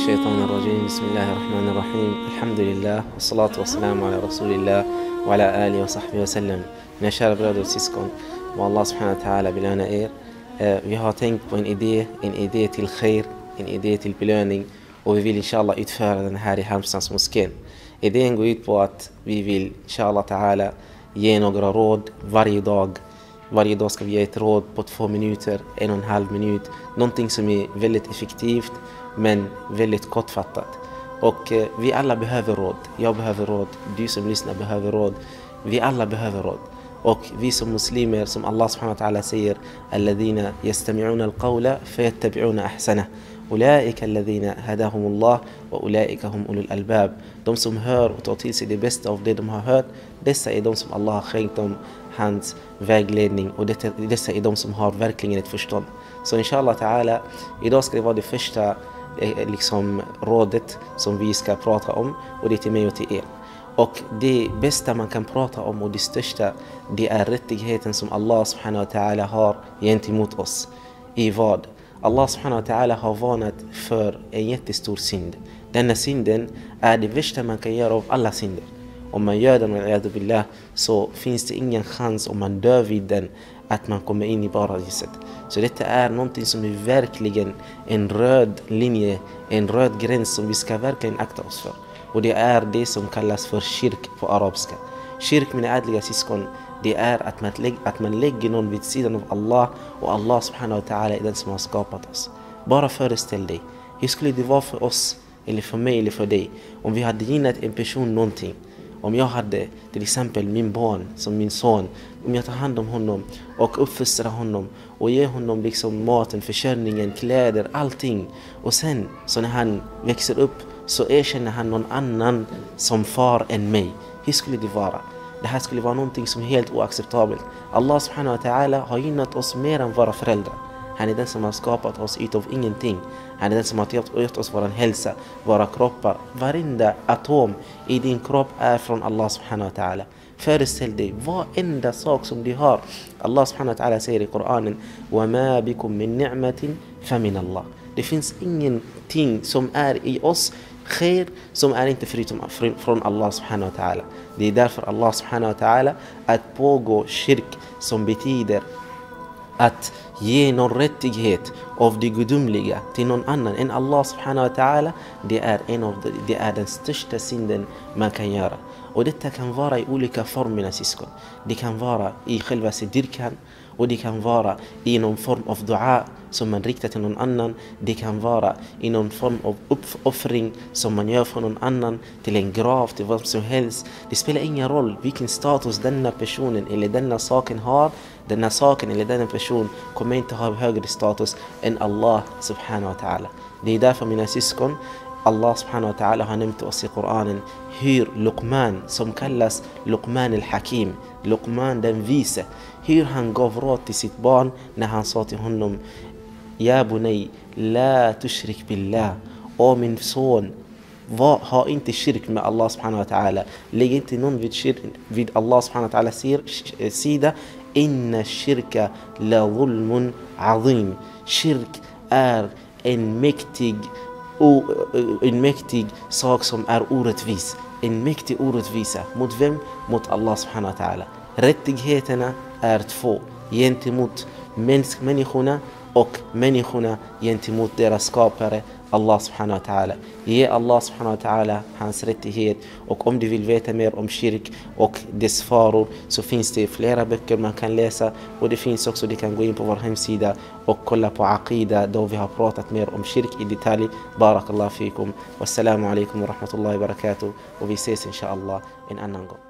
الشيطان الرجيم. بسم الله الرحمن الرحيم. الحمد لله والصلاة والسلام على رسول الله وعلى آله وصحبه وسلم. Dear brothers and sisters, may Allah subhanahu wa ta'ala be honored. We have thanked for an idea, an idea of good, an idea of planning, and we will inshallah utfar in hari Halmstads Moské. Idea good, but we will inshallah ta'ala yenogra road, very dog. Varje dag ska vi ge ett råd på 2 minuter, 1,5 minut. Någonting som är väldigt effektivt men väldigt kortfattat. Och vi alla behöver råd. Jag behöver råd, du som lyssnar behöver råd. Vi alla behöver råd. Och vi som muslimer, som Allah subhanahu wa ta'ala säger, alladhina yastami'una al-qawla fayattabi'una ahsana. Ulaika alladhina hadahumullah wa ulaika hum ulul albab. De som hör och tar till sig det bästa av det de har hört, dessa är de som Allah har skänkt dem hans vägledning, och dessa är de som har verkligen ett förstånd. Så inshallah ta'ala, idag ska det vara det första liksom rådet som vi ska prata om, och det är till mig och till er. Och det bästa man kan prata om och det största, det är rättigheten som Allah subhanahu wa ta'ala har gentemot oss. I vad? Allah subhanahu wa ta'ala har varnat för en jättestor synd. Denna synden är det värsta man kan göra av alla synder. Om man gör den, al-iyadu billah, så finns det ingen chans om man dör vid den att man kommer in i paradiset. Så detta är någonting som är verkligen en röd linje, en röd gräns som vi ska verkligen akta oss för. Och det är det som kallas för shirk på arabiska. Shirk, mina ädliga syskon, det är att man lägger någon vid sidan av Allah, och Allah subhanahu wa ta'ala är den som har skapat oss. Bara föreställ dig, hur skulle det vara för oss, eller för mig, eller för dig, om vi hade gynnat en person någonting? Om jag hade till exempel min barn som min son, om jag tar hand om honom och uppfostrar honom och ger honom liksom maten, försörjningen, kläder, allting. Och sen så när han växer upp så erkänner han någon annan som far än mig. Hur skulle det vara? Det här skulle vara någonting som är helt oacceptabelt. Allah subhanahu wa ta'ala har gynnat oss mer än våra föräldrar. Han är den som har skapat oss utav ingenting. Han är den som har gett oss vår hälsa, våra kroppar. Varenda atom i din kropp är från Allah subhanahu wa ta'ala. Föreställ dig, varenda sak som du har. Allah subhanahu wa ta'ala säger i Koranen, وَمَا بِكُم مِّن نِعْمَةٍ فَمِنَ اللَّهِ. Det finns ingenting som är i oss, khair, som är inte förutom från Allah subhanahu wa ta'ala. Det är därför Allah subhanahu wa ta'ala att pågå shirk, som betyder att ge någon rättighet av det gudomliga till någon annan än Allah subhanahu wa ta'ala, det är den största synden man kan göra. Och detta kan vara i olika former, syskon. Det kan vara i själva siddirkan, och det kan vara i någon form av dua som man riktar till någon annan. Det kan vara i någon form av uppoffring som man gör för någon annan, till en grav, till vad som helst. Det spelar ingen roll vilken status denna personen eller denna saken har. Denna saken eller denna person kommer inte ha högre status än Allah subhanahu wa ta'ala. Det är därför, mina syskon, Allah subhanahu wa ta'ala har nämnt oss i Koranen hur Luqman, som kallas Luqman al-Hakim, Luqman den vise, hur han gav råd till sitt barn när han sa till honom, Ja bunay, la tushrik billah. Å min son, ha inte shirk med Allah subhanahu wa ta'ala. Lägg inte någon vid Allah subhanahu wa ta'ala sida. Inna shirka la zulmun azim. Shirk är en mäktig sak som är orättvis. En mäktig orättvisa. Mot vem? Mot Allah subhanahu wa ta'ala. Rättigheterna är 2. Gentemot människorna och människorna gentemot deras skapare, Allah subhanahu wa ta'ala. Ge Allah subhanahu wa ta'ala hans rättighet. Och om du vill veta mer om shirk och dess faror, så finns det flera böcker man kan läsa. Och det finns också, du kan gå in på vår hemsida och kolla på Aqida, då vi har pratat mer om shirk i detalj. Barakallahu fikum. Wassalamu alaikum wa rahmatullahi wa barakatuh. Och vi ses inshallah en annan gång.